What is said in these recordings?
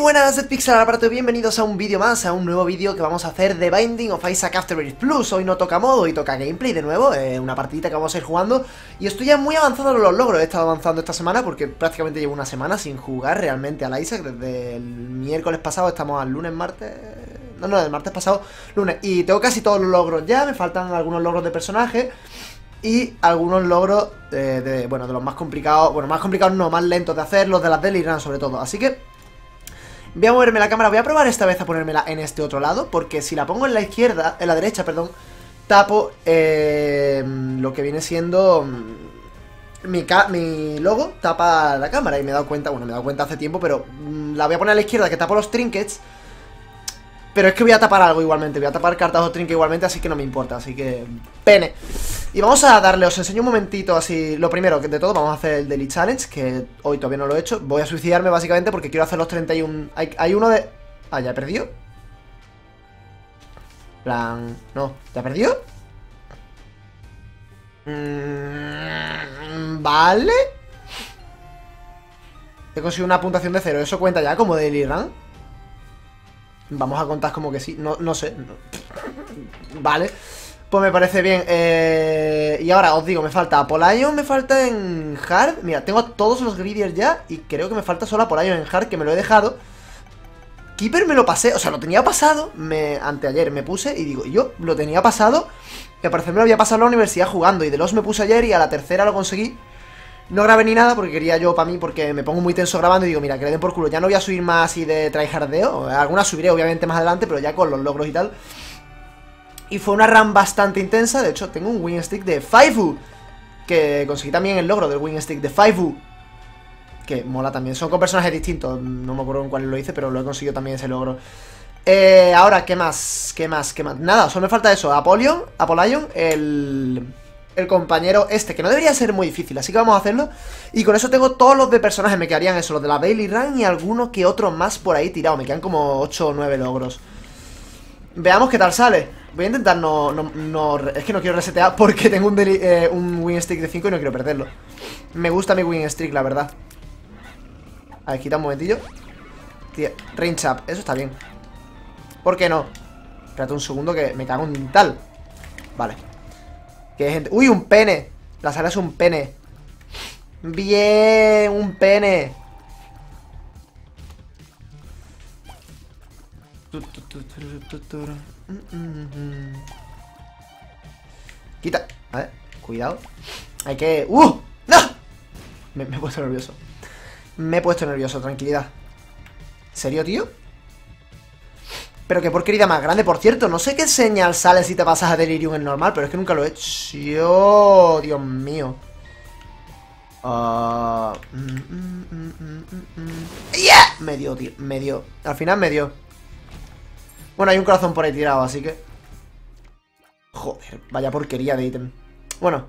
buenas, DeadPixel al aparato, bienvenidos a un vídeo más, a un nuevo vídeo que vamos a hacer de Binding of Isaac Afterbirth Plus. Hoy no toca modo, hoy toca gameplay de nuevo, una partidita que vamos a ir jugando. Y estoy ya muy avanzado en los logros, he estado avanzando esta semana porque prácticamente llevo una semana sin jugar realmente al Isaac. Desde el miércoles pasado estamos al lunes, martes... No, del martes pasado, lunes. Y tengo casi todos los logros ya, me faltan algunos logros de personaje y algunos logros de los más complicados. Bueno, más complicados no, más lentos de hacer, los de las Delirium sobre todo. Así que voy a moverme la cámara, voy a probar esta vez a ponérmela en este otro lado, porque si la pongo en la izquierda, en la derecha, perdón, tapo lo que viene siendo mi logo, tapa la cámara. Y me he dado cuenta, bueno, me he dado cuenta hace tiempo, pero la voy a poner a la izquierda que tapo los trinkets. Pero es que voy a tapar algo igualmente, voy a tapar cartas o trinque igualmente, así que no me importa, así que... pene. Y vamos a darle, os enseño un momentito así... Lo primero que de todo, vamos a hacer el Daily Challenge, que hoy todavía no lo he hecho. Voy a suicidarme básicamente porque quiero hacer los 31... Hay uno de... Ah, ¿ya he perdido? Plan... No, ¿ya he perdido? Vale. He conseguido una puntuación de 0, ¿eso cuenta ya como Daily Run? Vamos a contar como que sí, no sé, no. Vale, pues me parece bien. Y ahora os digo, me falta Apollyon, me falta en Hard. Mira, tengo todos los gridiers ya y creo que me falta solo Apollyon en Hard, que me lo he dejado. Keeper me lo pasé, o sea, lo tenía pasado, anteayer me puse y digo, yo lo tenía pasado. Que parece me lo había pasado en la universidad jugando y de los me puse ayer y a la tercera lo conseguí. No grabé ni nada porque quería yo para mí, porque me pongo muy tenso grabando y digo, mira, que le den por culo. Ya no voy a subir más así de tryhardeo. Algunas subiré obviamente más adelante, pero ya con los logros y tal. Y fue una run bastante intensa. De hecho, tengo un win stick de Faifu, que conseguí también el logro del win stick de Faifu, que mola también. Son con personajes distintos, no me acuerdo en cuál lo hice, pero lo he conseguido también ese logro. Ahora, ¿qué más? ¿Qué más? ¿Qué más? Nada, solo me falta eso, Apollyon, el compañero este, que no debería ser muy difícil, así que vamos a hacerlo. Y con eso tengo todos los de personajes, me quedarían eso, los de la Bailey Run y algunos que otros más por ahí tirado. Me quedan como 8 o 9 logros. Veamos qué tal sale. Voy a intentar es que no quiero resetear porque tengo un win streak de 5 y no quiero perderlo. Me gusta mi win streak, la verdad. A ver, quita un momentillo. Tío, range up, eso está bien. ¿Por qué no? Espérate un segundo que me cago en tal. Vale. Que gente... ¡Uy, un pene! La sala es un pene. ¡Bien! ¡Un pene! Quita. A ver, cuidado. Hay que... ¡Uh! ¡No! Me he puesto nervioso. Me he puesto nervioso, tranquilidad. ¿En serio, tío? Pero qué porquería más grande, por cierto. No sé qué señal sale si te pasas a Delirium en normal, pero es que nunca lo he hecho. ¡Oh, Dios mío! ¡Yeah! Me dio, tío. Me dio. Al final me dio. Bueno, hay un corazón por ahí tirado, así que... Joder, vaya porquería de ítem. Bueno.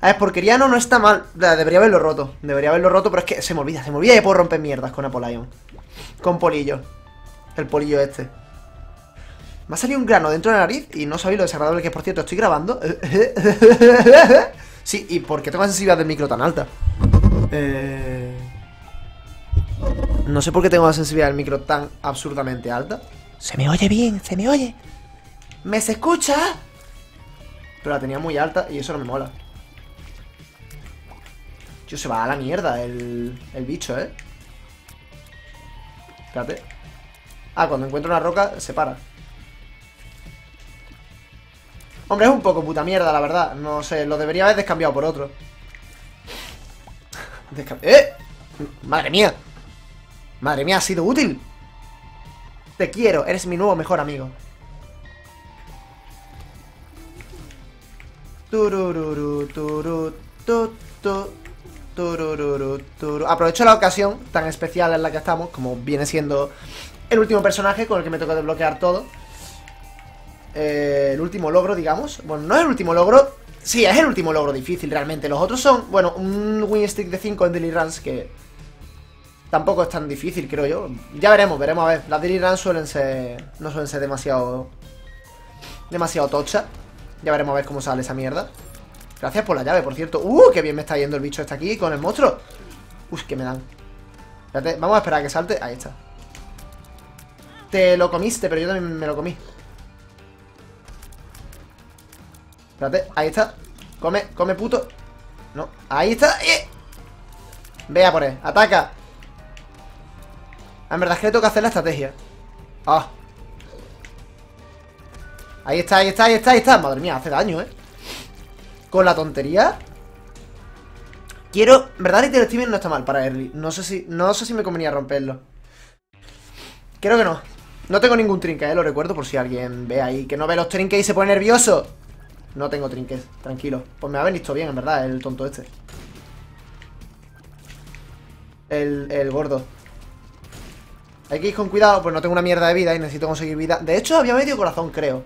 A ver, porquería no está mal. Debería haberlo roto. Debería haberlo roto, pero es que se me olvida. Se me olvida y puedo romper mierdas con Apollyon. Con polillo. El polillo este. Me ha salido un grano dentro de la nariz y no sabéis lo desagradable que es, por cierto, estoy grabando. Sí, ¿y por qué tengo la sensibilidad del micro tan alta? No sé por qué tengo la sensibilidad del micro tan absurdamente alta. Se me oye bien, se me oye. ¿Me se escucha? Pero la tenía muy alta y eso no me mola. Tío, se va a la mierda el bicho, ¿eh? Espérate. Ah, cuando encuentro una roca, se para. Hombre, es un poco puta mierda, la verdad. No sé, lo debería haber descambiado por otro. ¡Eh! ¡Madre mía! ¡Madre mía, ha sido útil! Te quiero, eres mi nuevo mejor amigo. Aprovecho la ocasión tan especial en la que estamos, como viene siendo el último personaje con el que me toca desbloquear todo. El último logro, digamos. Bueno, no es el último logro. Sí, es el último logro difícil realmente. Los otros son, bueno, un win stick de 5 en Daily Runs, que tampoco es tan difícil, creo yo. Ya veremos, a ver. Las Daily Runs no suelen ser demasiado tocha. Ya veremos a ver cómo sale esa mierda. Gracias por la llave, por cierto. Qué bien me está yendo el bicho este aquí con el monstruo. Uy, que me dan. Espérate, vamos a esperar a que salte. Ahí está. te lo comiste, pero yo también me lo comí. Espérate, ahí está. Come, come, puto. No, ahí está. ¡Eh! Ve a por él, ataca. En verdad es que le toca hacer la estrategia. Ah. Ahí está, ahí está, ahí está, ahí está. Madre mía, hace daño, ¿eh? Con la tontería. Quiero... ¿Verdad? El Steven no está mal para early. No sé si me convenía romperlo. Creo que no. No tengo ningún trinket, lo recuerdo por si alguien ve ahí que no ve los trinkets y se pone nervioso. No tengo trinket, tranquilo. Pues me ha venido bien, en verdad, el tonto este. El gordo. Hay que ir con cuidado, pues no tengo una mierda de vida y necesito conseguir vida. De hecho, había medio corazón, creo.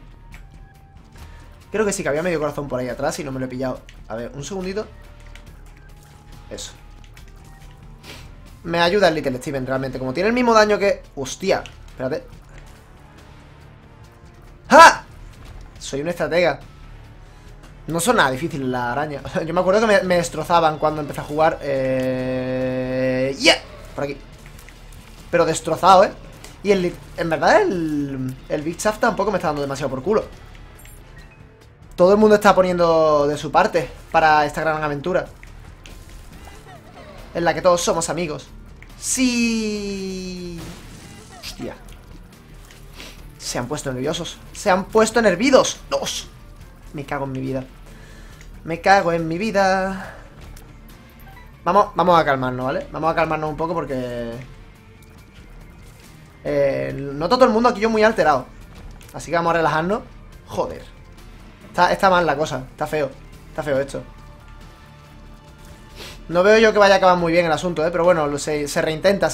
Creo que sí, que había medio corazón por ahí atrás y no me lo he pillado. A ver, un segundito. Eso. Me ayuda el Little Steven, realmente. Como tiene el mismo daño que... ¡Hostia! Espérate. ¡Ja! Soy un estratega. No son nada difíciles las arañas. Yo me acuerdo que me destrozaban cuando empecé a jugar. ¡Yeah! Por aquí. Pero destrozado, ¿eh? Y en verdad el Big Shaft tampoco me está dando demasiado por culo. Todo el mundo está poniendo de su parte para esta gran aventura en la que todos somos amigos. ¡Sí! ¡Hostia! Se han puesto nerviosos. ¡Se han puesto nervidos! ¡Dos! Me cago en mi vida. Me cago en mi vida. Vamos a calmarnos, ¿vale? Vamos a calmarnos un poco porque... noto todo el mundo aquí yo muy alterado. Así que vamos a relajarnos. Joder. Está mal la cosa, está feo esto. No veo yo que vaya a acabar muy bien el asunto, pero bueno, se reintenta.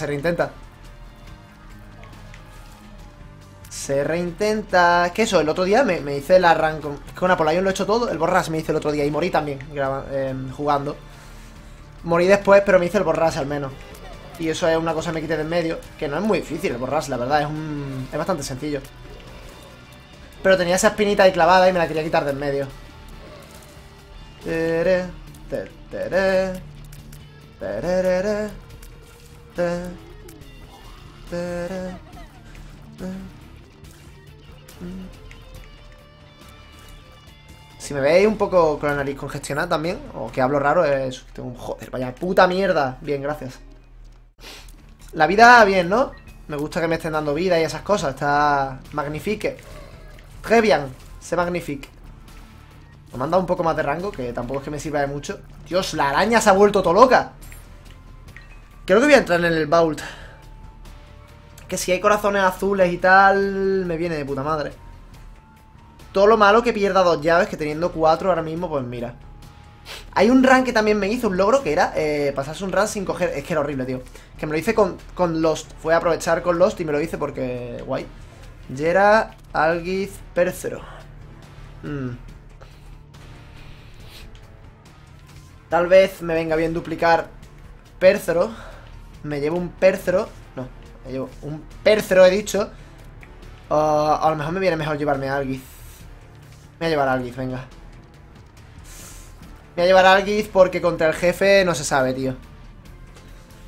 Se reintenta... Es que eso, el otro día me hice la run con Apollyon, lo he hecho todo, el Borras me hice el otro día y morí también jugando. Morí después, pero me hice el Borras al menos. Y eso es una cosa que me quité de en medio, que no es muy difícil el Borras, la verdad, es bastante sencillo. Pero tenía esa espinita ahí clavada y me la quería quitar de en medio. Si me veis un poco con la nariz congestionada también, o que hablo raro, es... Tengo un... Joder, vaya puta mierda. Bien, gracias. La vida bien, ¿no? Me gusta que me estén dando vida y esas cosas. Está... Magnifique. ¡Qué bien! Se magnifica. Me han dado un poco más de rango, que tampoco es que me sirva de mucho. Dios, la araña se ha vuelto todo loca. Creo que voy a entrar en el vault. Que si hay corazones azules y tal, me viene de puta madre. Todo lo malo que pierda dos llaves, que teniendo cuatro ahora mismo, pues mira. Hay un run que también me hizo, un logro que era pasarse un run sin coger... Es que era horrible, tío. Que me lo hice con Lost. Fue a aprovechar con Lost y me lo hice porque... Guay. Yera, Algiz, Percero. Tal vez me venga bien duplicar Percero. Me llevo un Percero. No, me llevo un Percero, he dicho. A lo mejor me viene mejor llevarme a Algiz. Me voy a llevar a Algiz, venga. Me voy a llevar a Algiz porque contra el jefe no se sabe, tío.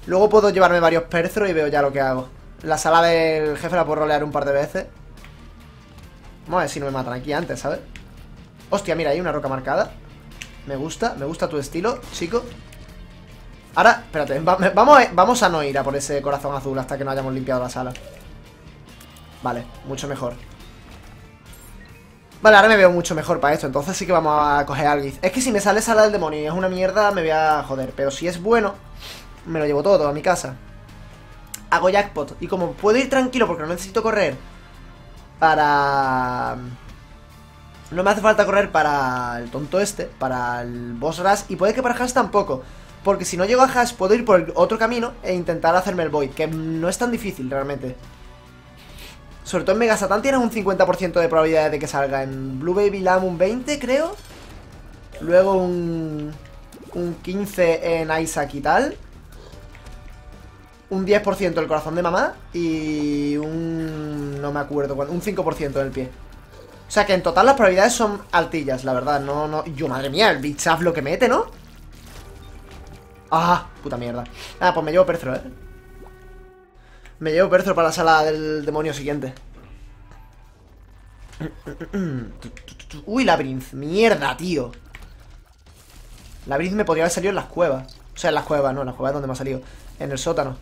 Luego puedo llevarme varios Percero y veo ya lo que hago. La sala del jefe la puedo rolear un par de veces. Vamos a ver si no me matan aquí antes, ¿sabes? Hostia, mira, hay una roca marcada. Me gusta tu estilo, chico. Ahora, espérate, vamos a no ir a por ese corazón azul hasta que no hayamos limpiado la sala. Vale, mucho mejor. Vale, ahora me veo mucho mejor para esto, entonces sí que vamos a coger algo. Es que si me sale sala del demonio y es una mierda, me voy a joder. Pero si es bueno, me lo llevo todo a mi casa. Hago jackpot. Y como puedo ir tranquilo porque no necesito correr para... No me hace falta correr para el tonto este, para el boss rush. Y puede que para Hash tampoco, porque si no llego a Hash puedo ir por el otro camino e intentar hacerme el void, que no es tan difícil realmente. Sobre todo en Mega Satan tienes un 50% de probabilidades de que salga. En Blue Baby Lamb un 20, creo. Luego un 15 en Isaac y tal. Un 10% el corazón de mamá y un... no me acuerdo cuándo, un 5% del pie. O sea que en total las probabilidades son altillas, la verdad, no... Yo, madre mía, el Big Shaft lo que mete, ¿no? Ah, puta mierda. Ah, pues me llevo Percero, Me llevo Berthor para la sala del demonio siguiente. Uy, Labrinth. Mierda, tío. Labrinth me podría haber salido en las cuevas. O sea, en las cuevas, no, en las cuevas es donde me ha salido. En el sótano.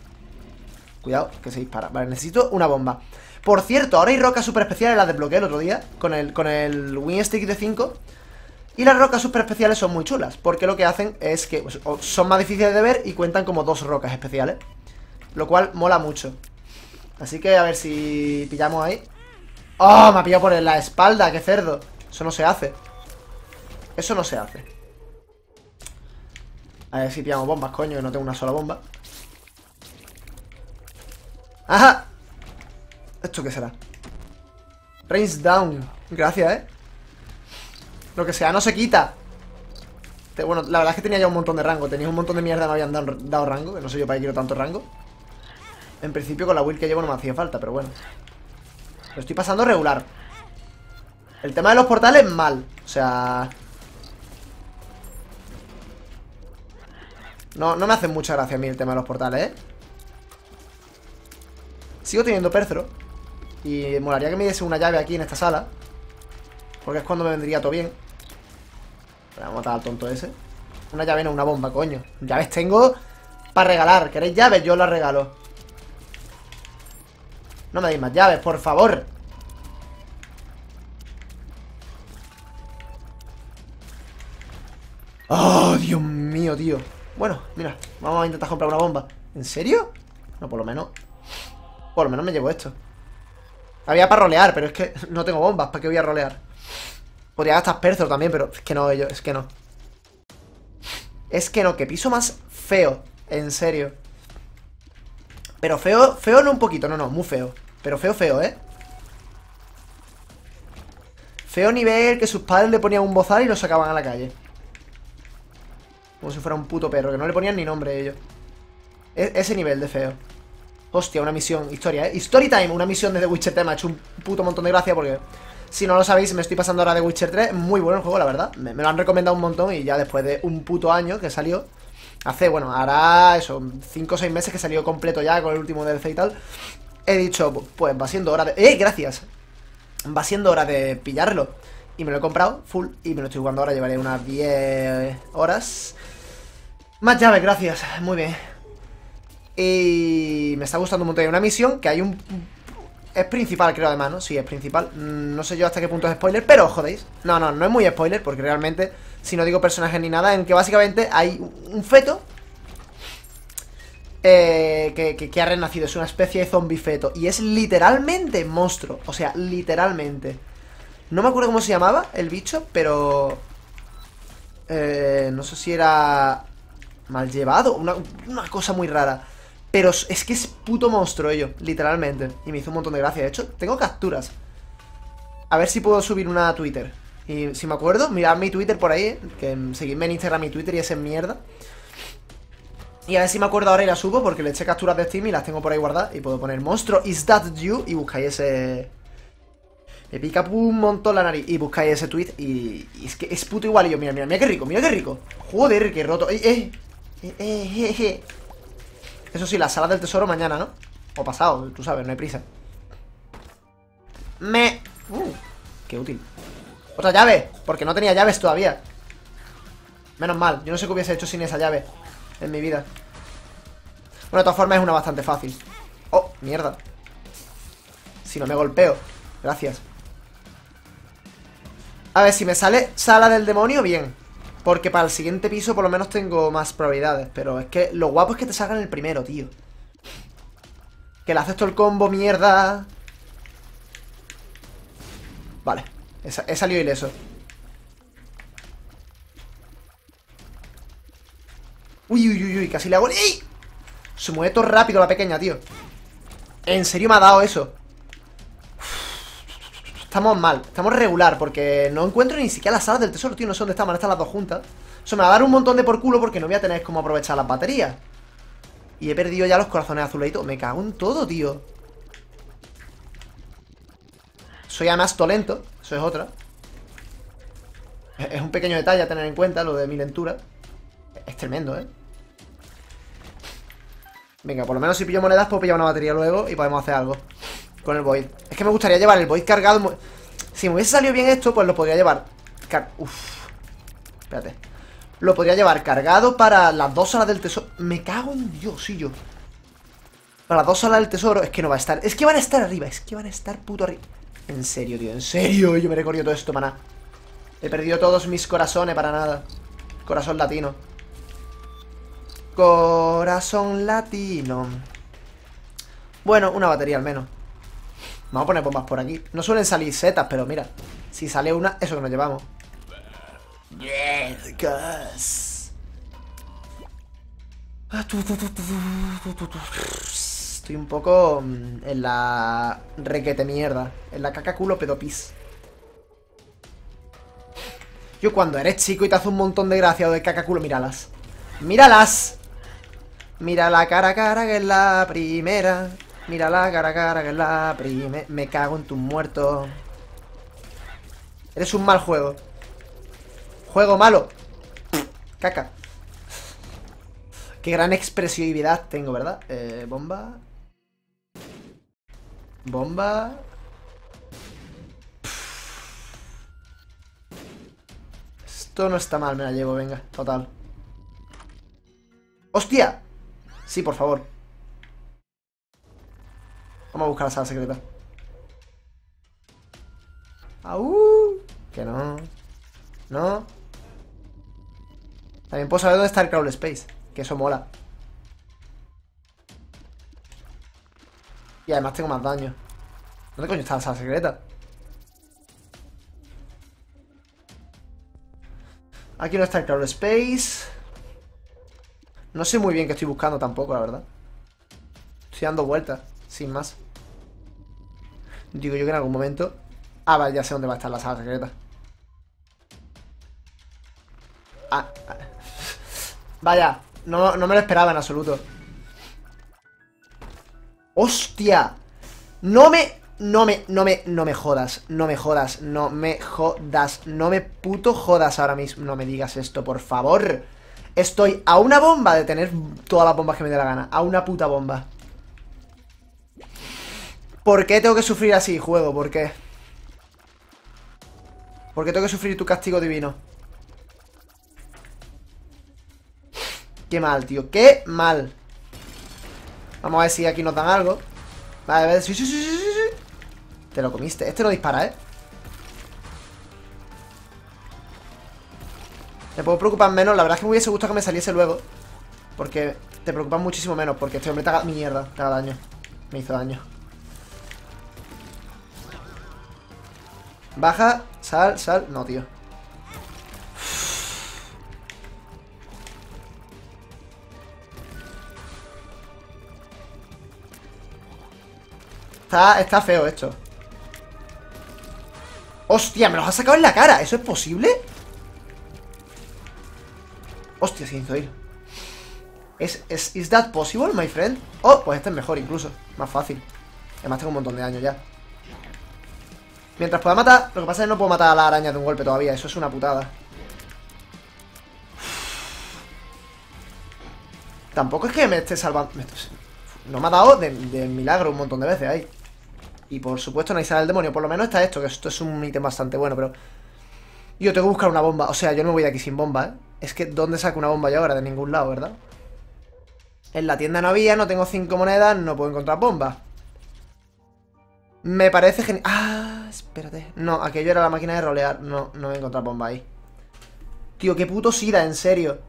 Cuidado, que se dispara. Vale, necesito una bomba. Por cierto, ahora hay rocas super especiales. Las desbloqueé el otro día con el Winstick de 5. Y las rocas super especiales son muy chulas, porque lo que hacen es que pues, son más difíciles de ver y cuentan como dos rocas especiales, lo cual mola mucho. Así que a ver si pillamos ahí. ¡Oh! Me ha pillado por la espalda, qué cerdo. Eso no se hace. Eso no se hace. A ver si pillamos bombas, coño, que no tengo una sola bomba. ¡Ajá! ¿Esto qué será? Rains down. Gracias, eh. Lo que sea, no se quita. Bueno, la verdad es que tenía ya un montón de rango. Tenías un montón de mierda, me habían dado rango. Que no sé yo para qué quiero tanto rango. En principio con la build que llevo no me hacía falta, pero bueno. Lo estoy pasando regular. El tema de los portales, mal. O sea... No me hacen mucha gracia a mí el tema de los portales, ¿eh? Sigo teniendo Perthro. Y molaría que me diese una llave aquí en esta sala. Porque es cuando me vendría todo bien. Vamos a matar al tonto ese. Una llave, no, una bomba, coño. Llaves tengo para regalar. ¿Queréis llaves? Yo las regalo. No me deis más llaves, por favor. Oh, Dios mío, tío. Bueno, mira, vamos a intentar comprar una bomba. ¿En serio? No, por lo menos. Por lo menos me llevo esto. Había para rolear, pero es que no tengo bombas. ¿Para qué voy a rolear? Podría gastar Perthor también, pero es que no, es que no. Es que no, que piso más feo. En serio. Pero feo, feo no un poquito, no, muy feo. Pero feo, feo, ¿eh? Feo nivel que sus padres le ponían un bozal y lo sacaban a la calle. Como si fuera un puto perro, que no le ponían ni nombre ellos. Ese nivel de feo. Hostia, una misión, historia, ¿eh? Story time, una misión de The Witcher 3, me ha hecho un puto montón de gracia porque... Si no lo sabéis, me estoy pasando ahora The Witcher 3. Muy bueno el juego, la verdad. Me lo han recomendado un montón y ya después de un puto año que salió... Hace, bueno, hará eso, 5 o 6 meses que salió completo ya con el último DLC y tal. He dicho, pues va siendo hora de... ¡Eh, gracias! Va siendo hora de pillarlo. Y me lo he comprado full y me lo estoy jugando ahora, llevaré unas 10 horas. Más llaves, gracias. Muy bien. Y me está gustando un montón. Hay una misión que hay un... Es principal, creo, además, ¿no? Sí, es principal. No sé yo hasta qué punto es spoiler, pero jodéis. No es muy spoiler, porque realmente, si no digo personajes ni nada, en que básicamente hay un feto que ha renacido. Es una especie de zombie feto. Y es literalmente monstruo. O sea, literalmente. No me acuerdo cómo se llamaba el bicho, pero... no sé si era... Mal llevado, una cosa muy rara. Pero es que es puto monstruo ello, literalmente. Y me hizo un montón de gracia. De hecho, tengo capturas. A ver si puedo subir una a Twitter. Y si me acuerdo, mirad mi Twitter por ahí, que seguidme en Instagram y Twitter y ese mierda. Y a ver si me acuerdo ahora y la subo, porque le eché capturas de Steam y las tengo por ahí guardadas. Y puedo poner monstruo, is that you? Y buscáis ese... Me pica un montón la nariz. Y buscáis ese tweet y es que es puto igual. Y yo, mira, mira qué rico, mira qué rico. Joder, qué roto. Eso sí, la sala del tesoro mañana, ¿no? O pasado, tú sabes, no hay prisa. Qué útil. Otra llave, porque no tenía llaves todavía. Menos mal, yo no sé qué hubiese hecho sin esa llave en mi vida. Bueno, de todas formas es una bastante fácil. Oh, mierda. Si no me golpeo. Gracias. A ver, si me sale sala del demonio, bien. Porque para el siguiente piso por lo menos tengo más probabilidades. Pero es que lo guapo es que te salgan el primero, tío. Que le haces todo el combo, mierda. Vale, he salido ileso. Uy, uy, uy, uy, casi le hago... ¡Ey! Se mueve todo rápido la pequeña, tío. En serio me ha dado eso. Estamos mal, estamos regular, porque no encuentro ni siquiera las salas del tesoro, tío, no sé dónde están, van a estar las dos juntas. Eso me va a dar un montón de por culo porque no voy a tener cómo aprovechar las baterías. Y he perdido ya los corazones azules y todo, me cago en todo, tío. Soy además tolento, eso es otra. Es un pequeño detalle a tener en cuenta, lo de mi lentura. Es tremendo, ¿eh? Venga, por lo menos si pillo monedas puedo pillar una batería luego y podemos hacer algo con el Void. Es que me gustaría llevar el Void cargado. Si me hubiese salido bien esto, pues lo podría llevar. Uff. Espérate. Lo podría llevar cargado para las 2 salas del tesoro. Me cago en Diosillo. Para las 2 salas del tesoro. Es que no va a estar. Es que van a estar arriba. Es que van a estar puto arriba. En serio, tío. En serio. Yo me he recorrido todo esto, maná. He perdido todos mis corazones para nada. Corazón latino. Corazón latino. Bueno, una batería al menos. Vamos a poner bombas por aquí. No suelen salir setas, pero mira. Si sale una, eso que nos llevamos. Estoy un poco en la requete mierda. En la caca culo pedopis. Yo cuando eres chico y te hace un montón de gracia o de caca culo, míralas. ¡Míralas! Mira la cara que es la primera. Mira la cara que es la primera. Me cago en tus muertos. Eres un mal juego. Juego malo. Caca. Qué gran expresividad tengo, ¿verdad? Bomba. Bomba. Esto no está mal, me la llevo, venga, total. ¡Hostia! Sí, por favor. Vamos a buscar la sala secreta. ¡Au! Que no. No. También puedo saber dónde está el Crawl Space, que eso mola. Y además tengo más daño. ¿Dónde coño está la sala secreta? Aquí no está el Crawl Space. No sé muy bien qué estoy buscando tampoco, la verdad. Estoy dando vueltas, sin más. Digo yo que en algún momento... Ah, vale, ya sé dónde va a estar la sala secreta. Ah, vaya, no me lo esperaba en absoluto. ¡Hostia! No me jodas, no me puto jodas ahora mismo. No me digas esto, por favor. Estoy a una bomba de tener todas las bombas que me dé la gana. A una puta bomba. ¿Por qué tengo que sufrir así, juego? ¿Por qué? ¿Por qué tengo que sufrir tu castigo divino? Qué mal, tío, qué mal. Vamos a ver si aquí nos dan algo. Vale, vale, sí. Te lo comiste, este no dispara, ¿eh? Me puedo preocupar menos, la verdad es que me hubiese gustado que me saliese luego. Porque te preocupas muchísimo menos. Porque este hombre te haga mierda, te haga daño. Me hizo daño. Baja, sal, no, tío. Está feo esto. ¡Hostia! ¡Me los ha sacado en la cara! ¿Eso es posible? ¡Hostia! Se hizo ir. ¿Is that possible, my friend? Oh, pues este es mejor incluso. Más fácil. Además tengo un montón de daño ya. Mientras pueda matar... Lo que pasa es que no puedo matar a la araña de un golpe todavía. Eso es una putada. Tampoco es que me esté salvando... No me ha dado de milagro un montón de veces ahí. Y por supuesto no hay sala del demonio. Por lo menos está esto, que esto es un ítem bastante bueno. Pero yo tengo que buscar una bomba. O sea, yo no me voy de aquí sin bomba, ¿eh? Es que ¿dónde saco una bomba yo ahora? De ningún lado, ¿verdad? En la tienda no había, no tengo 5 monedas. No puedo encontrar bombas. Me parece genial. Ah, espérate. No, aquello era la máquina de rolear. No voy a encontrar bomba ahí. Tío, qué puto sida, en serio.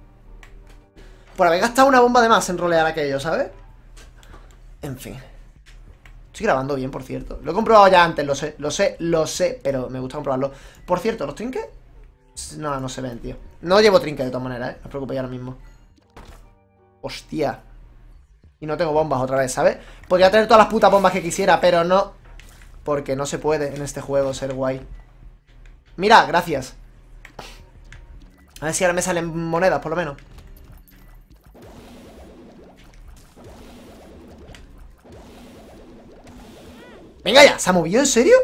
Por haber gastado una bomba de más en rolear aquello, ¿sabes? En fin. Estoy grabando bien, por cierto. Lo he comprobado ya antes, lo sé. Pero me gusta comprobarlo. Por cierto, ¿los trinques? No, no se ven, tío. No llevo trinques de todas maneras, ¿eh? No os preocupéis ahora mismo. Hostia. Y no tengo bombas otra vez, ¿sabes? Podría tener todas las putas bombas que quisiera, pero no. Porque no se puede en este juego ser guay. Mira, gracias. A ver si ahora me salen monedas, por lo menos. Venga ya, ¿se ha movido? ¿En serio?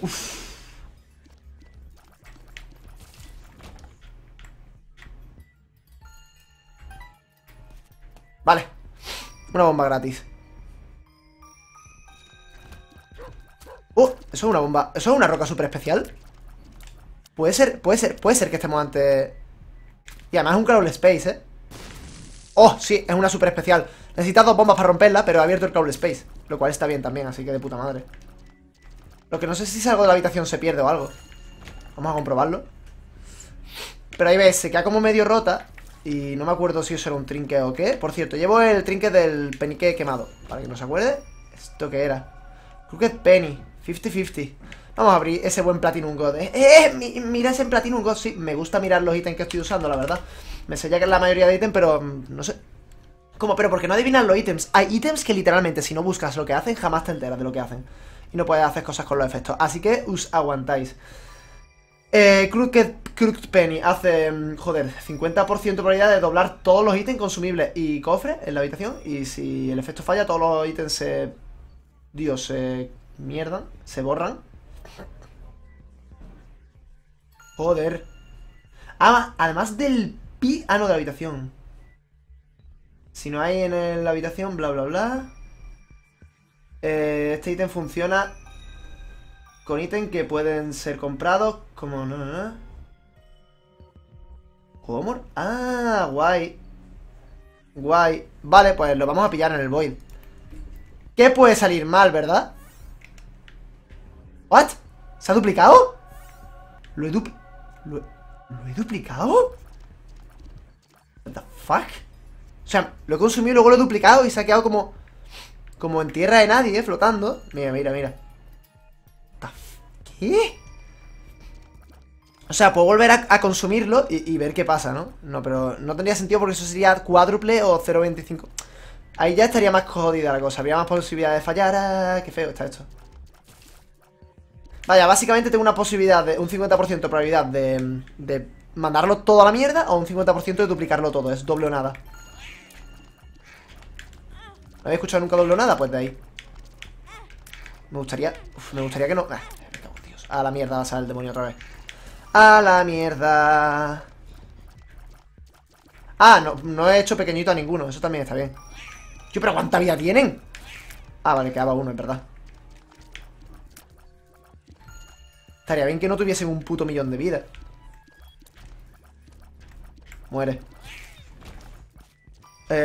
Uf. Una bomba gratis. Eso es una bomba. ¿Eso es una roca súper especial? Puede ser que estemos ante... Y además es un Crawl Space, ¿eh? Oh, sí, es una súper especial. Necesitas 2 bombas para romperla, pero he abierto el Crawl Space, lo cual está bien también, así que de puta madre. Lo que no sé si salgo de la habitación se pierde o algo. Vamos a comprobarlo. Pero ahí ves, se queda como medio rota. Y no me acuerdo si eso era un trinque o qué. Por cierto, llevo el trinque del penique quemado. Para que no se acuerde, ¿esto qué era? Crooked Penny, 50-50. Vamos a abrir ese buen Platinum God. Mira ese Platinum God, sí. Me gusta mirar los ítems que estoy usando, la verdad. Me sé ya que es la mayoría de ítems, pero no sé. ¿Cómo? Pero porque no adivinan los ítems. Hay ítems que literalmente, si no buscas lo que hacen, jamás te enteras de lo que hacen. Y no puedes hacer cosas con los efectos. Así que os aguantáis. Crooked Penny hace, joder, 50% probabilidad de doblar todos los ítems consumibles y cofres en la habitación. Y si el efecto falla, todos los ítems se... Dios, se... mierdan, se borran. Joder. Ah, además del pi... Ah, no, de la habitación. Si no hay en la habitación, bla, bla, bla. Este ítem funciona con ítem que pueden ser comprados como... No. ¿Cómo? Ah, guay. Guay. Vale, pues lo vamos a pillar en el void. ¿Qué puede salir mal, verdad? ¿What? ¿Se ha duplicado? ¿Lo he duplicado? What the fuck? O sea, lo he consumido y luego lo he duplicado y se ha quedado como... Como en tierra de nadie, flotando. Mira, mira, mira. ¿Qué? O sea, puedo volver a consumirlo y ver qué pasa, ¿no? No, pero no tendría sentido porque eso sería cuádruple o 0.25. Ahí ya estaría más jodida la cosa. Habría más posibilidades de fallar. Ah, qué feo está esto. Vaya, básicamente tengo una posibilidad de... Un 50% de probabilidad de mandarlo todo a la mierda o un 50% de duplicarlo todo. Es doble o nada. ¿No habéis escuchado nunca doble o nada? Pues de ahí. Me gustaría... Uf, me gustaría que no... Ah, me cago en Dios. A la mierda va a salir el demonio otra vez. A la mierda. Ah, no he hecho pequeñito a ninguno. Eso también está bien. Yo, pero ¿cuánta vida tienen? Ah, vale, quedaba uno, en verdad. Estaría bien que no tuviesen un puto millón de vida. Muere.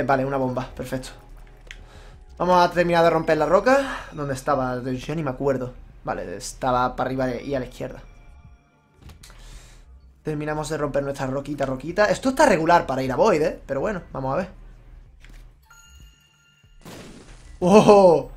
Vale, una bomba. Perfecto. Vamos a terminar de romper la roca. ¿Dónde estaba? Yo ni me acuerdo. Vale, estaba para arriba y a la izquierda. Terminamos de romper nuestra roquita. Esto está regular para ir a void, ¿eh? Pero bueno, vamos a ver. ¡Oh!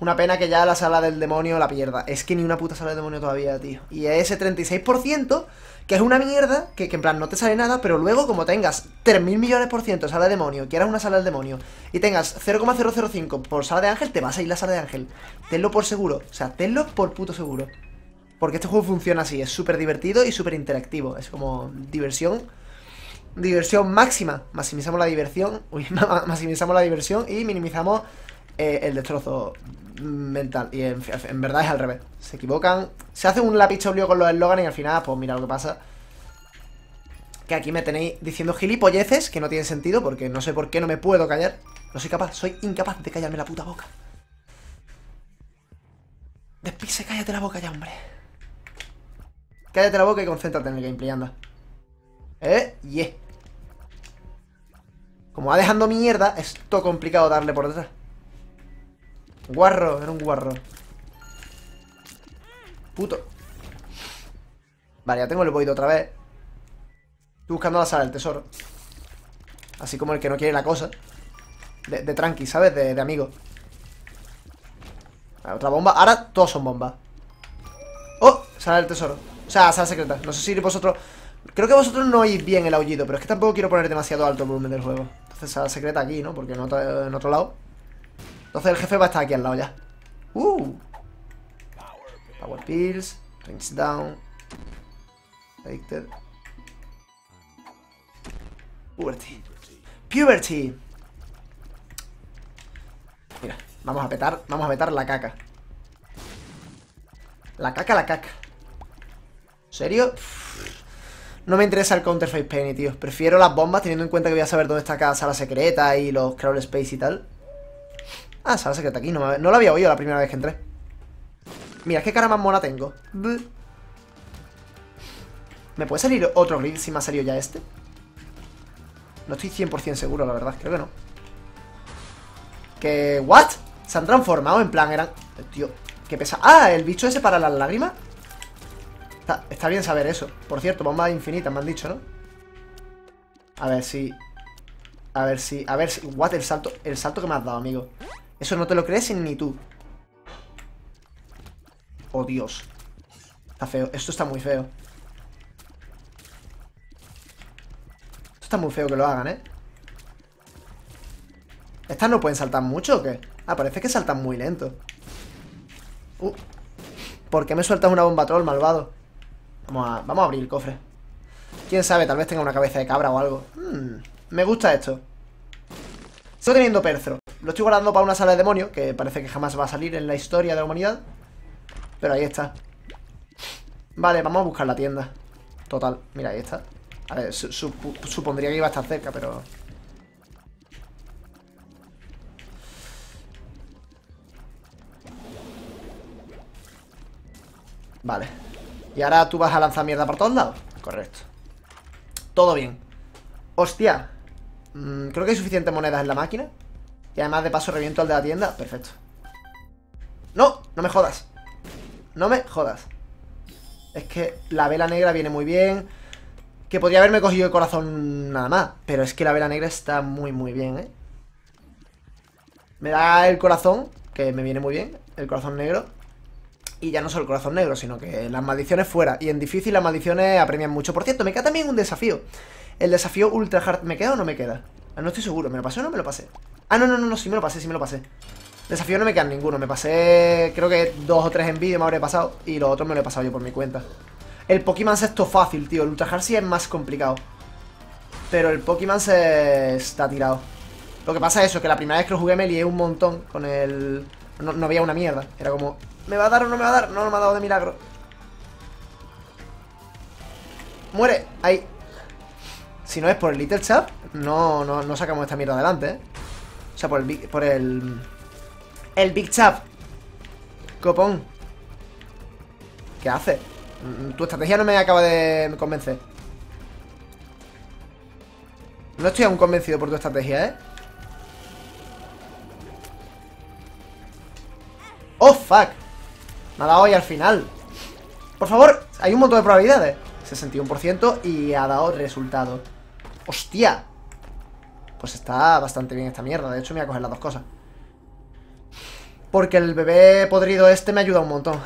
Una pena que ya la sala del demonio la pierda. Es que ni una puta sala del demonio todavía, tío. Y ese 36%, que es una mierda, que en plan no te sale nada, pero luego como tengas 3.000 millones% sala de demonio, quieras una sala del demonio, y tengas 0,005 por sala de ángel, te vas a ir la sala de ángel. Tenlo por seguro. O sea, tenlo por puto seguro. Porque este juego funciona así, es súper divertido y súper interactivo. Es como diversión. Diversión máxima. Maximizamos la diversión. Uy, maximizamos la diversión y minimizamos... el destrozo mental. Y en verdad es al revés. Se equivocan. Se hace un lápiz oblio con los eslogans y al final, pues mira lo que pasa. Que aquí me tenéis diciendo gilipolleces que no tienen sentido porque no sé por qué no me puedo callar. No soy capaz, soy incapaz de callarme la puta boca. Despise, cállate la boca ya, hombre. Cállate la boca y concéntrate en el gameplay, anda. Yeah. Como va dejando mierda, es todo complicado darle por detrás. Guarro, era un guarro. Puto. Vale, ya tengo el void otra vez. Estoy buscando la sala del tesoro. Así como el que no quiere la cosa. De tranqui, ¿sabes? De amigo. Vale, otra bomba. Ahora todos son bombas. ¡Oh! Sala del tesoro. O sea, sala secreta. No sé si vosotros... Creo que vosotros no oís bien el aullido, pero es que tampoco quiero poner demasiado alto el volumen del juego. Entonces sala secreta aquí, ¿no? Porque en otro lado... Entonces el jefe va a estar aquí al lado ya. Power Pills. Rings Down. Addicted. Puberty. Mira, vamos a petar la caca. La caca. ¿En serio? No me interesa el Counterface Penny, tío. Prefiero las bombas teniendo en cuenta que voy a saber dónde está cada sala secreta y los crawl space y tal. Ah, sala secreta aquí, no la había oído la primera vez que entré. Mira, qué cara más mona tengo. ¿Me puede salir otro grill si me ha salido ya este? No estoy 100% seguro, la verdad, creo que no. ¿Qué? ¿What? Se han transformado, en plan, eran... Tío, qué pesado. Ah, el bicho ese para las lágrimas. Está bien saber eso. Por cierto, bombas infinitas me han dicho, ¿no? A ver si... A ver si... What, el salto que me has dado, amigo. Eso no te lo crees ni tú. Oh, Dios. Está feo. Esto está muy feo. Esto está muy feo que lo hagan, ¿eh? ¿Estas no pueden saltar mucho o qué? Ah, parece que saltan muy lento. ¿Por qué me sueltas una bomba troll, malvado? Vamos a abrir el cofre. Quién sabe, tal vez tenga una cabeza de cabra o algo. Me gusta esto. Sigo teniendo percro. Lo estoy guardando para una sala de demonios, que parece que jamás va a salir en la historia de la humanidad. Pero ahí está. Vale, vamos a buscar la tienda. Total, mira, ahí está. A ver, supondría que iba a estar cerca, pero... Vale. Y ahora tú vas a lanzar mierda por todos lados. Correcto. Todo bien. Hostia. Creo que hay suficientes monedas en la máquina. Y además de paso reviento al de la tienda. Perfecto. No, no me jodas. No me jodas. Es que la vela negra viene muy bien. Que podría haberme cogido el corazón nada más. Pero es que la vela negra está muy muy bien, ¿eh? Me da el corazón, que me viene muy bien. El corazón negro. Y ya no solo el corazón negro, sino que las maldiciones fuera. Y en difícil las maldiciones apremian mucho. Por cierto, me queda también un desafío. El desafío ultra hard. ¿Me queda o no me queda? No estoy seguro. ¿Me lo pasé o no me lo pasé? Ah, no, sí me lo pasé, Desafío no me quedan ninguno. Me pasé, creo que 2 o 3 en vídeo me habré pasado. Y los otros me lo he pasado yo por mi cuenta. El Pokémon se esto fácil, tío. El ultra hard sí es más complicado. Pero el Pokémon se está tirado. Lo que pasa es eso, que la primera vez que lo jugué me lié un montón con el... No había una mierda. Era como... ¿Me va a dar o no me va a dar? No, no me ha dado de milagro. Muere. Ahí. Si no es por el Little Chap, no sacamos esta mierda adelante, ¿eh? O sea, por el Big Chap. Copón. ¿Qué hace? Tu estrategia no me acaba de convencer. No estoy aún convencido por tu estrategia, ¿eh? ¡Oh, fuck! Me ha dado hoy al final. Por favor, hay un montón de probabilidades. 61% y ha dado resultado. ¡Hostia! Pues está bastante bien esta mierda. De hecho, me voy a coger las dos cosas. Porque el bebé podrido este me ayuda un montón.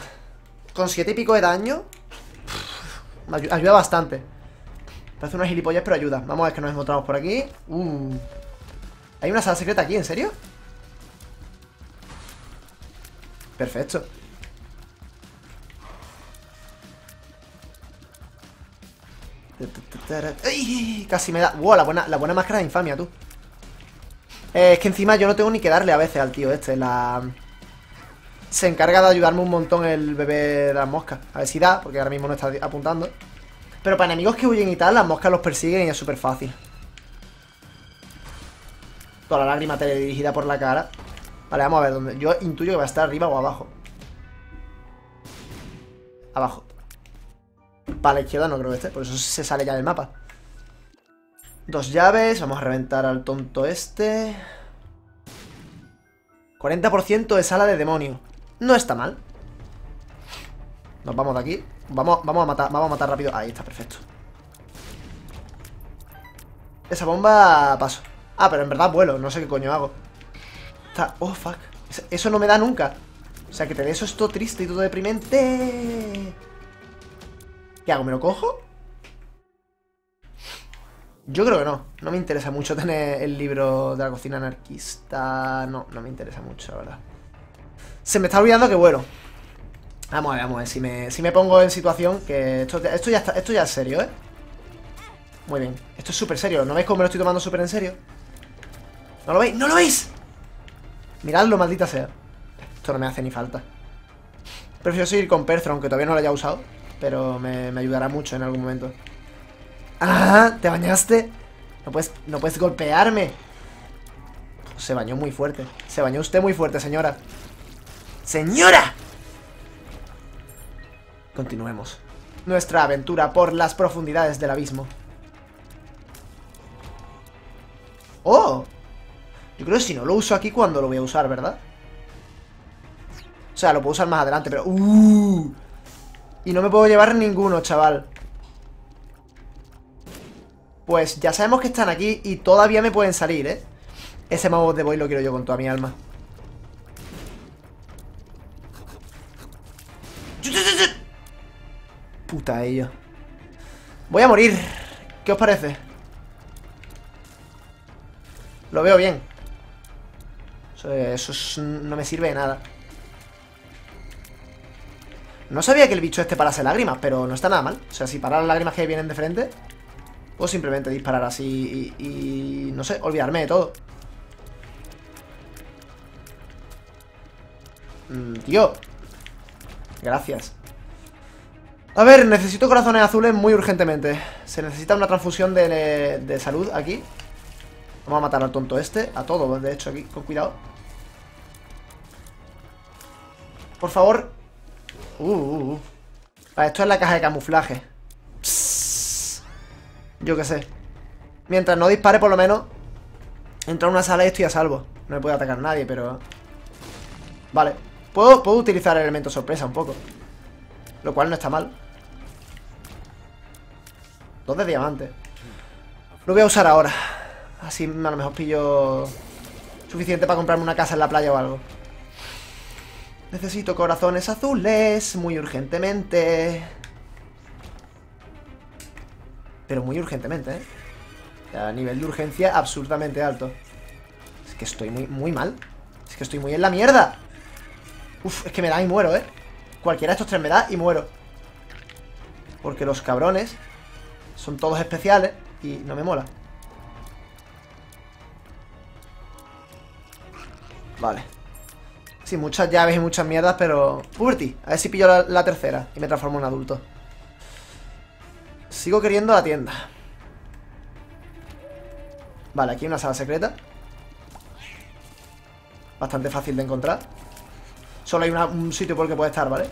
Con 7 y pico de daño. Me ayuda bastante. Parece unas gilipollas, pero ayuda. Vamos a ver que nos encontramos por aquí. ¿Hay una sala secreta aquí? ¿En serio? Perfecto. ¡Ay! Casi me da... ¡Wow! La buena máscara de infamia, tú. Es que encima yo no tengo ni que darle a veces al tío este. Se encarga de ayudarme un montón el bebé de las moscas. A ver si da, porque ahora mismo no está apuntando. Pero para enemigos que huyen y tal, las moscas los persiguen y es súper fácil. Toda la lágrima teledirigida por la cara. Vale, vamos a ver dónde. Yo intuyo que va a estar arriba o abajo. Abajo. Para la izquierda no creo que esté, por eso se sale ya del mapa. 2 llaves, vamos a reventar al tonto este. 40% de sala de demonio. No está mal. Nos vamos de aquí. Vamos a matar rápido. Ahí está, perfecto. Esa bomba paso. Ah, pero en verdad vuelo, no sé qué coño hago. Está... Oh, fuck. Eso no me da nunca. O sea, que te dé eso es todo triste y todo deprimente. ¿Qué hago? ¿Me lo cojo? Yo creo que no. No me interesa mucho tener el libro de la cocina anarquista. No me interesa mucho, la verdad. Se me está olvidando que vuelo. Vamos a ver. Si me pongo en situación que... Esto ya es serio, ¿eh? Muy bien. Esto es súper serio. ¿No veis cómo me lo estoy tomando súper en serio? ¿No lo veis? ¡No lo veis! Miradlo, maldita sea. Esto no me hace ni falta. Prefiero seguir con Perthron, aunque todavía no lo haya usado. Pero me ayudará mucho en algún momento. ¡Ah! ¿Te bañaste? No puedes golpearme. Se bañó muy fuerte. Se bañó usted muy fuerte, señora. ¡Señora! Continuemos nuestra aventura por las profundidades del abismo. ¡Oh! Yo creo que si no lo uso aquí, ¿cuándo lo voy a usar, verdad? O sea, lo puedo usar más adelante, pero... ¡Uh! Y no me puedo llevar ninguno, chaval. Pues ya sabemos que están aquí y todavía me pueden salir, ¿eh? Ese mago de boy lo quiero yo con toda mi alma. Puta ella. Voy a morir. ¿Qué os parece? Lo veo bien. Eso no me sirve de nada. No sabía que el bicho este parase lágrimas, pero no está nada mal. O sea, si parar las lágrimas que vienen de frente, o simplemente disparar así y no sé, olvidarme de todo. Tío. Gracias. A ver, necesito corazones azules muy urgentemente. Se necesita una transfusión de salud aquí. Vamos a matar al tonto este. A todos, de hecho, aquí, con cuidado. Por favor. Vale, esto es la caja de camuflaje. Psss. Yo qué sé. Mientras no dispare, por lo menos, entro a una sala y estoy a salvo. No me puede atacar nadie, pero... Vale, puedo utilizar el elemento sorpresa un poco, lo cual no está mal. 2 de diamante. Lo voy a usar ahora. Así a lo mejor pillo suficiente para comprarme una casa en la playa o algo. Necesito corazones azules muy urgentemente. Pero muy urgentemente, ¿eh? A nivel de urgencia absurdamente alto. Es que estoy muy mal. Es que estoy muy en la mierda. Uf, es que me da y muero, ¿eh? Cualquiera de estos tres me da y muero. Porque los cabrones son todos especiales y no me mola. Vale. Sí, muchas llaves y muchas mierdas, pero... Puberty, a ver si pillo la tercera y me transformo en adulto. Sigo queriendo la tienda. Vale, aquí hay una sala secreta. Bastante fácil de encontrar. Solo hay un sitio por el que puede estar, ¿vale?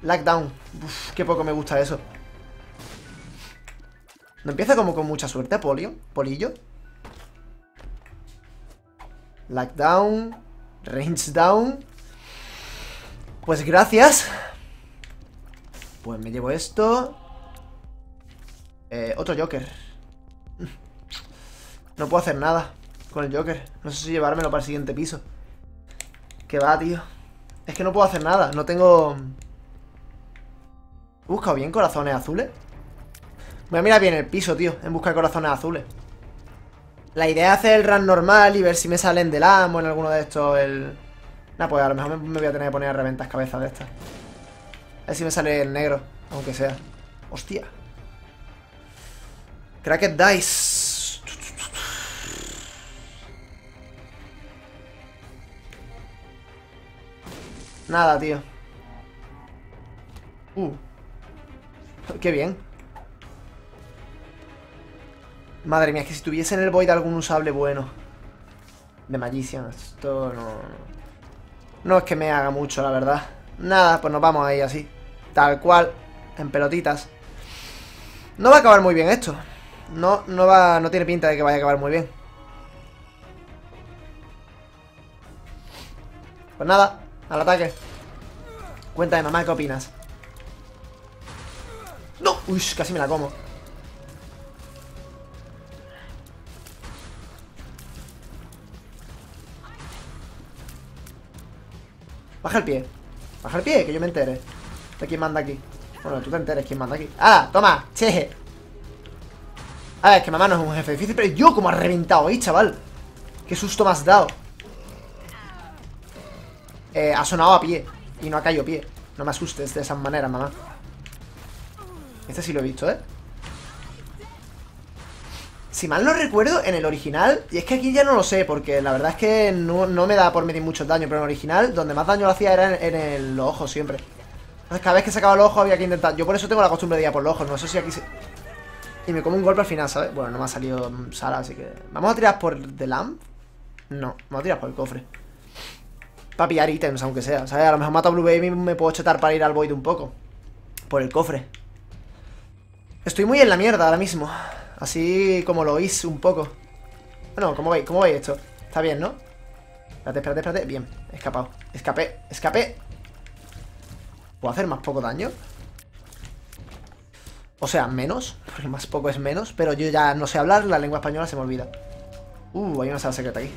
Lockdown. Uf, qué poco me gusta eso. No empieza como con mucha suerte, Polillo. Lockdown, range down. Pues gracias. Pues me llevo esto. Otro Joker. No puedo hacer nada con el Joker. No sé si llevármelo para el siguiente piso. Que va, tío. Es que no puedo hacer nada. No tengo... ¿He buscado bien corazones azules? Voy a mirar bien el piso, tío, en busca de corazones azules. La idea es hacer el run normal y ver si me salen del amo en alguno de estos. Nah, pues a lo mejor me voy a tener que poner a reventar cabezas de estas. A ver si me sale el negro, aunque sea. Hostia. Cracked Dice. Nada, tío. Qué bien. Madre mía, es que si tuviese en el void algún usable bueno de Magician, esto no es que me haga mucho, la verdad. Nada, pues nos vamos ahí así, tal cual, en pelotitas. No va a acabar muy bien esto. No tiene pinta de que vaya a acabar muy bien. Pues nada, al ataque. Cuéntame, mamá, ¿qué opinas? ¡No! Uy, casi me la como. Baja el pie. Baja el pie, que yo me entere de quién manda aquí. Bueno, tú te enteres quién manda aquí. ¡Ah! ¡Toma! ¡Che! A ver, es que mamá no es un jefe difícil, pero yo como ha reventado ahí, chaval. ¡Qué susto me has dado! Ha sonado a pie y no ha caído pie. No me asustes de esa manera, mamá. Este sí lo he visto, ¿eh? Si mal no recuerdo, en el original, y es que aquí ya no lo sé, porque la verdad es que no me da por medir mucho daño, pero en el original, donde más daño lo hacía era en los ojos siempre. Entonces cada vez que sacaba los ojos había que intentar... Yo por eso tengo la costumbre de ir a por los ojos, no sé si aquí se... Y me como un golpe al final, ¿sabes? Bueno, no me ha salido Sara, así que... ¿Vamos a tirar por The Lamp? No, vamos a tirar por el cofre. Para pillar ítems, aunque sea, ¿sabes? A lo mejor mato a Blue Baby y me puedo chetar para ir al Void un poco. Por el cofre. Estoy muy en la mierda ahora mismo. Así como lo oís un poco. Bueno, cómo veis esto? Está bien, ¿no? Espérate, espérate, espérate. Bien, he escapado. Escapé, escapé. ¿Puedo hacer más poco daño? O sea, menos, porque más poco es menos. Pero yo ya no sé hablar, la lengua española se me olvida. Hay una sala secreta aquí.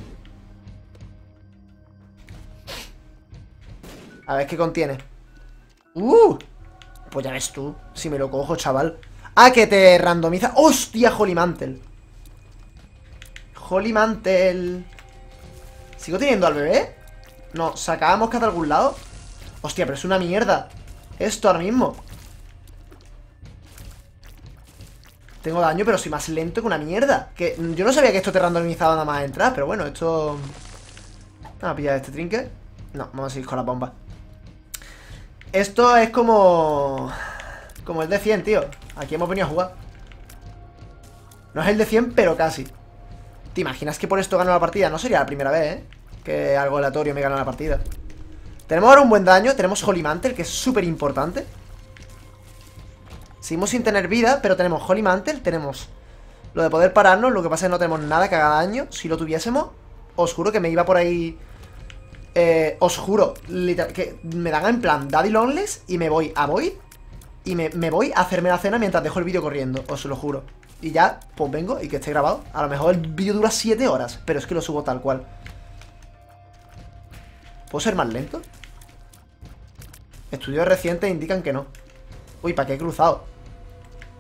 A ver qué contiene. Pues ya ves tú, si me lo cojo, chaval. Ah, que te randomiza. ¡Hostia, Holy Mantle! Holy Mantle. ¿Sigo teniendo al bebé? No, ¿sacábamos que de algún lado? Hostia, pero es una mierda esto ahora mismo. Tengo daño, pero soy más lento que una mierda. Que yo no sabía que esto te randomizaba nada más a entrar. Pero bueno, esto... Vamos a pillar este trinque. No, vamos a seguir con la bomba. Esto es como... Como el de 100, tío. Aquí hemos venido a jugar. No es el de 100, pero casi. ¿Te imaginas que por esto gano la partida? No sería la primera vez, ¿eh? Que algo aleatorio me gana la partida. Tenemos ahora un buen daño. Tenemos Holy Mantle, que es súper importante. Seguimos sin tener vida, pero tenemos Holy Mantle, tenemos lo de poder pararnos. Lo que pasa es que no tenemos nada que haga daño. Si lo tuviésemos, os juro que me iba por ahí. Os juro, literal, que me dan en plan Daddy Loneless y me voy a Void. Y me voy a hacerme la cena mientras dejo el vídeo corriendo, os lo juro. Y ya, pues vengo y que esté grabado. A lo mejor el vídeo dura 7 horas, pero es que lo subo tal cual. ¿Puedo ser más lento? Estudios recientes indican que no. Uy, ¿para qué he cruzado?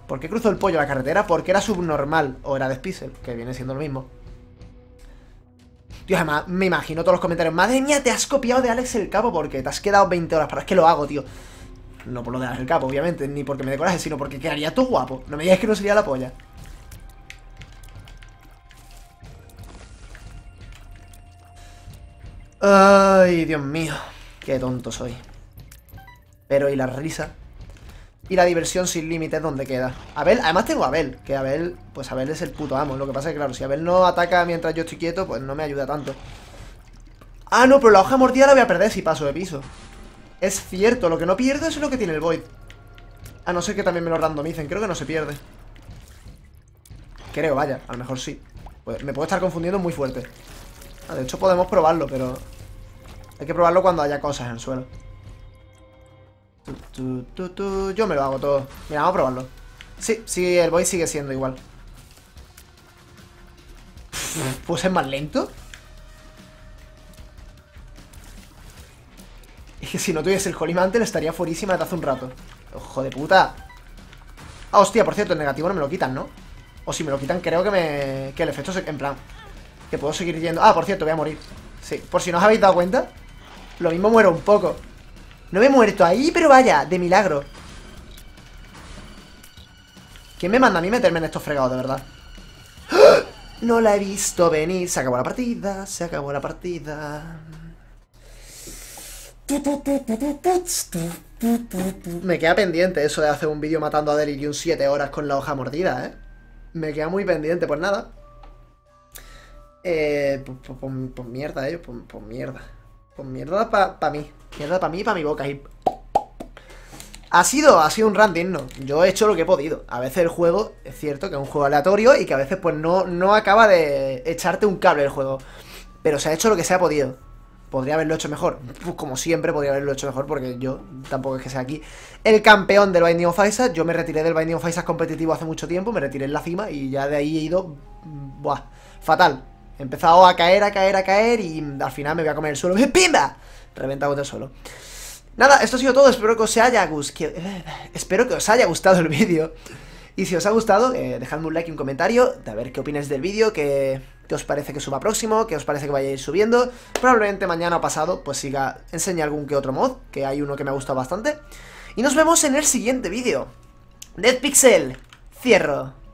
¿Por qué cruzó el pollo a la carretera? Porque era subnormal o era DeadPixel, que viene siendo lo mismo. Dios, además, me imagino todos los comentarios. Madre mía, te has copiado de Alex el Capo porque te has quedado 20 horas. Pero es que lo hago, tío. No por lo de Alex el Capo, obviamente, ni porque me dé coraje, sino porque quedaría todo guapo. No me digas que no sería la polla. Ay, Dios mío. Qué tonto soy. Pero, ¿y la risa? Y la diversión sin límites, ¿dónde queda? Abel, además tengo a Abel. Que Abel, pues Abel es el puto amo. Lo que pasa es que, claro, si Abel no ataca mientras yo estoy quieto, pues no me ayuda tanto. Ah, no, pero la hoja mordida la voy a perder si paso de piso. Es cierto, lo que no pierdo es lo que tiene el Void. A no ser que también me lo randomicen. Creo que no se pierde. Creo, vaya, a lo mejor sí. Pues me puedo estar confundiendo muy fuerte. Ah, de hecho podemos probarlo, pero... Hay que probarlo cuando haya cosas en el suelo. Yo me lo hago todo. Mira, vamos a probarlo. Sí, el boy sigue siendo igual. ¿Puedo ser más lento? Es que si no tuviese el Holy Mantle estaría fuerísima desde hace un rato. ¡Ojo de puta! Ah, hostia, por cierto, el negativo no me lo quitan, ¿no? O si me lo quitan, creo que me... Que el efecto se... En plan, que puedo seguir yendo. Ah, por cierto, voy a morir. Sí, por si no os habéis dado cuenta, lo mismo muero un poco. No me he muerto ahí, pero vaya, de milagro. ¿Quién me manda a mí meterme en estos fregados, de verdad? ¡Ah! No la he visto venir. Se acabó la partida, se acabó la partida. Me queda pendiente eso de hacer un vídeo matando a Delirium 7 horas con la hoja mordida, ¿eh? Me queda muy pendiente, pues nada. Pues mierda, pues mierda. Pues mierda pa' mí. Mierda para mí y para mi boca. Y... Ha sido un rant digno. Yo he hecho lo que he podido. A veces el juego, es cierto que es un juego aleatorio y que a veces pues no acaba de echarte un cable el juego. Pero se ha hecho lo que se ha podido. Podría haberlo hecho mejor. Pues como siempre podría haberlo hecho mejor porque yo tampoco es que sea aquí el campeón del Binding of Isaac. Yo me retiré del Binding of Isaac competitivo hace mucho tiempo. Me retiré en la cima y ya de ahí he ido... Buah, fatal. He empezado a caer y al final me voy a comer el suelo. ¡Pimba! Reventado del suelo. Nada, esto ha sido todo. Espero que os haya gustado el vídeo. Y si os ha gustado, dejadme un like y un comentario de a ver qué opináis del vídeo, qué os parece que suba próximo, qué os parece que vaya a ir subiendo. Probablemente mañana o pasado pues siga, enseñe algún que otro mod, que hay uno que me ha gustado bastante. Y nos vemos en el siguiente vídeo. DeadPixel, cierro.